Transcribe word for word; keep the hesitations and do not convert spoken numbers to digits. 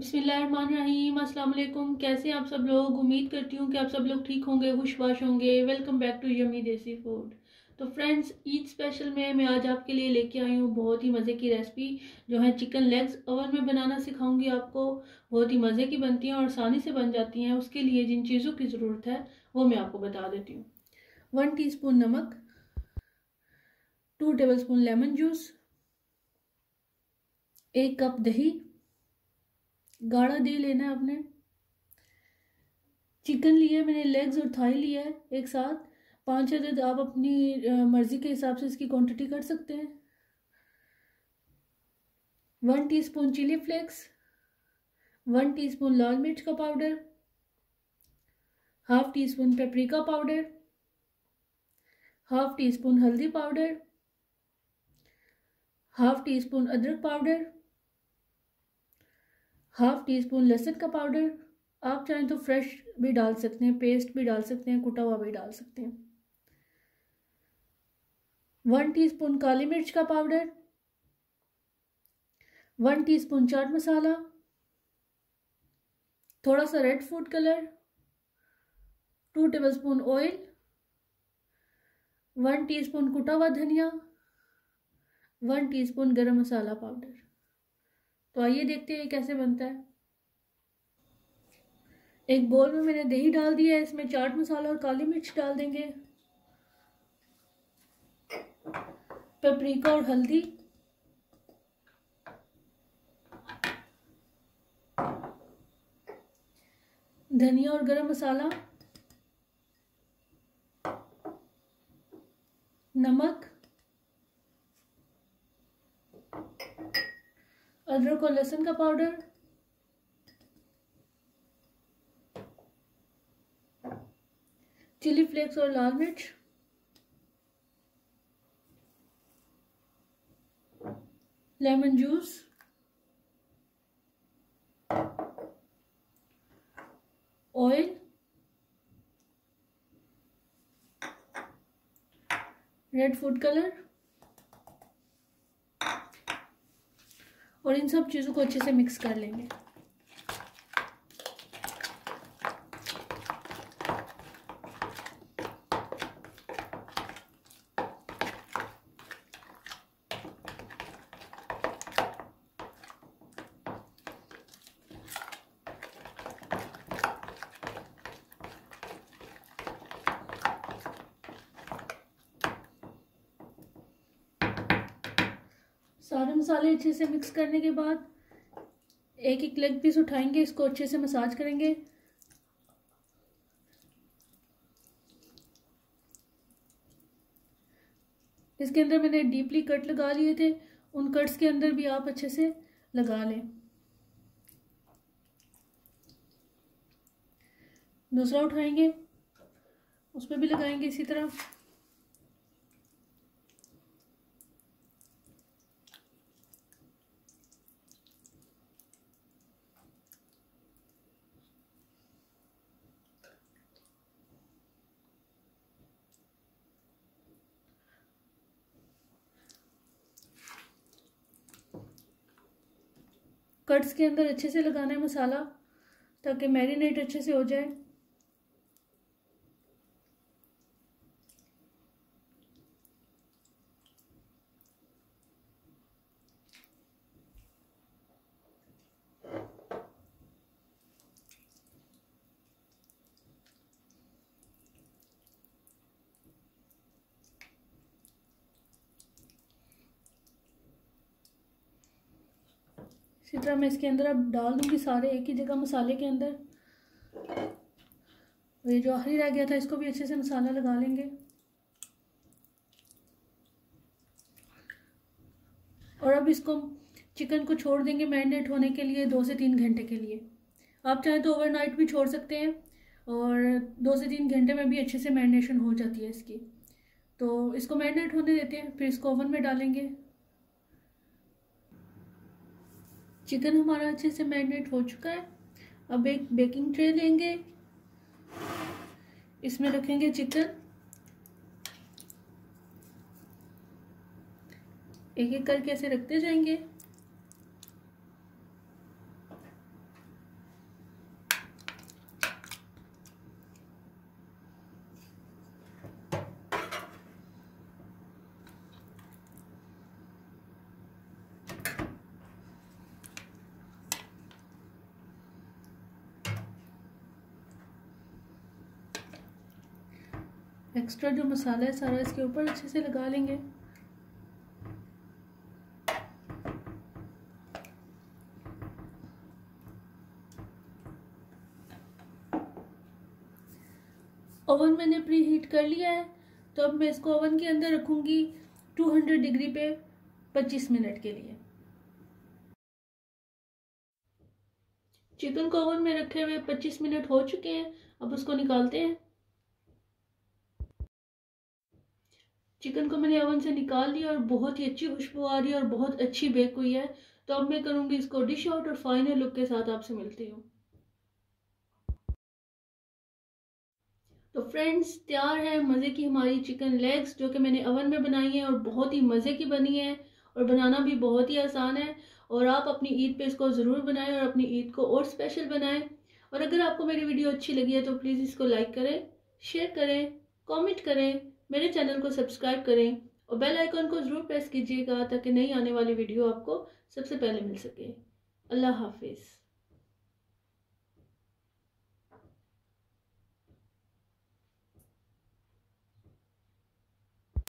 बिस्मिल्लाहिर्रहमानिर्रहीम, अस्सलाम वालेकुम। कैसे आप सब लोग? उम्मीद करती हूँ कि आप सब लोग ठीक होंगे, खुशबाश होंगे। Welcome back to yummy desi food. तो फ्रेंड्स, ईद स्पेशल में मैं आज आपके लिए लेके आई हूँ बहुत ही मज़े की रेसिपी, जो है चिकन लेग्स। ओवन में बनाना सिखाऊंगी आपको, बहुत ही मज़े की बनती हैं और आसानी से बन जाती हैं। उसके लिए जिन चीज़ों की ज़रूरत है वो मैं आपको बता देती हूँ। वन टी स्पून नमक, two tablespoon lemon juice, एक कप दही, गाढ़ा दही लेना है आपने। चिकन लिया मैंने, लेग्स और थाई लिया है एक साथ, पाँच अदद। आप अपनी मर्ज़ी के हिसाब से इसकी क्वांटिटी कर सकते हैं। One teaspoon chilli flakes, one teaspoon लाल मिर्च का powder, half teaspoon paprika powder, half teaspoon हल्दी पाउडर, हाफ टी स्पून अदरक पाउडर, हाफ टी स्पून लहसुन का पाउडर। आप चाहें तो फ्रेश भी डाल सकते हैं, पेस्ट भी डाल सकते हैं, कुटा हुआ भी डाल सकते हैं। वन टीस्पून काली मिर्च का पाउडर, वन टीस्पून चाट मसाला, थोड़ा सा red food colour, two tablespoon oil, one teaspoon कुटा हुआ धनिया, वन टीस्पून गरम मसाला पाउडर। तो आइए देखते हैं कैसे बनता है। एक बोल में मैंने दही डाल दिया है, इसमें चाट मसाला और काली मिर्च डाल देंगे, पेपरिका और हल्दी, धनिया और गरम मसाला, नमक, अदरक और लहसुन का पाउडर, चिली फ्लेक्स और लाल मिर्च, lemon juice, oil, red food colour. और इन सब चीज़ों को अच्छे से मिक्स कर लेंगे। सारे मसाले अच्छे से मिक्स करने के बाद एक एक लेग पीस उठाएंगे, इसको अच्छे से मसाज करेंगे। इसके अंदर मैंने डीपली कट लगा लिए थे, उन कट्स के अंदर भी आप अच्छे से लगा लें। दूसरा उठाएंगे, उसमें भी लगाएंगे इसी तरह। कट्स के अंदर अच्छे से लगाना है मसाला, ताकि मैरिनेट अच्छे से हो जाए। इसी तरह मैं इसके अंदर अब डाल दूंगी सारे एक ही जगह मसाले के अंदर। ये जो आखिरी रह गया था, इसको भी अच्छे से मसाला लगा लेंगे। और अब इसको चिकन को छोड़ देंगे मैरिनेट होने के लिए दो से तीन घंटे के लिए। आप चाहें तो ओवरनाइट भी छोड़ सकते हैं, और दो से तीन घंटे में भी अच्छे से मैरिनेशन हो जाती है इसकी। तो इसको मैरिनेट होने देते हैं, फिर इसको ओवन में डालेंगे। चिकन हमारा अच्छे से मैरिनेट हो चुका है। अब एक बेकिंग ट्रे लेंगे, इसमें रखेंगे चिकन, एक एक करके ऐसे रखते जाएंगे। एक्स्ट्रा जो मसाला है सारा इसके ऊपर अच्छे से लगा लेंगे। ओवन मैंने प्री हीट कर लिया है, तो अब मैं इसको ओवन के अंदर रखूंगी दो सौ डिग्री पे पच्चीस मिनट के लिए। चिकन को ओवन में रखे हुए पच्चीस मिनट हो चुके हैं, अब उसको निकालते हैं। चिकन को मैंने ओवन से निकाल लिया और बहुत ही अच्छी खुशबू आ रही है और बहुत अच्छी बेक हुई है। तो अब मैं करूंगी इसको डिश आउट और फाइनल लुक के साथ आपसे मिलती हूँ। तो फ्रेंड्स, तैयार है मज़े की हमारी चिकन लेग्स, जो कि मैंने ओवन में बनाई है और बहुत ही मज़े की बनी है और बनाना भी बहुत ही आसान है। और आप अपनी ईद पे इसको ज़रूर बनाएं और अपनी ईद को और स्पेशल बनाएं। और अगर आपको मेरी वीडियो अच्छी लगी है तो प्लीज़ इसको लाइक करें, शेयर करें, कॉमेंट करें, मेरे चैनल को सब्सक्राइब करें और बेल आइकॉन को ज़रूर प्रेस कीजिएगा ताकि नई आने वाली वीडियो आपको सबसे पहले मिल सके। अल्लाह हाफिज़।